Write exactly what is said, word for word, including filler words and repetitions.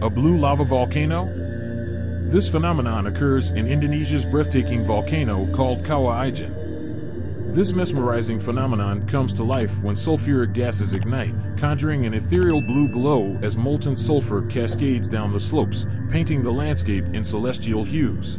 A blue lava volcano? This phenomenon occurs in Indonesia's breathtaking volcano called Kawah Ijen. This mesmerizing phenomenon comes to life when sulfuric gases ignite, conjuring an ethereal blue glow as molten sulfur cascades down the slopes, painting the landscape in celestial hues.